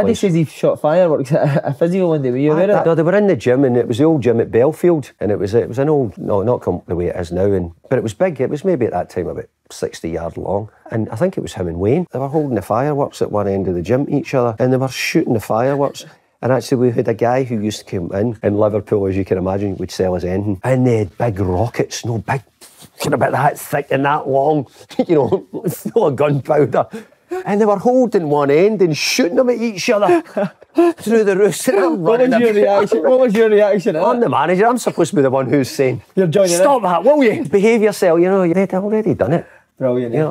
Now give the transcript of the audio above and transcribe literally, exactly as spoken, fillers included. Paddy says he shot fireworks at a physio one day. Were you aware of that? No, they were in the gym, and it was the old gym at Belfield, and it was it was an old, no, not come the way it is now, and but it was big. It was maybe at that time about sixty yards long, and I think it was him and Wayne. They were holding the fireworks at one end of the gym to each other, and they were shooting the fireworks. And actually, we had a guy who used to come in, in Liverpool, as you can imagine, would sell his anything. And they had big rockets, no big, about that thick and that long, you know, full of gunpowder. And they were holding one end and shooting them at each other through the roof. What was your reaction? What was your reaction? I'm the manager. I'm supposed to be the one who's saying, "You're joining. Stop that, will you? Behave yourself." You know, they'd already done it. Brilliant. You know?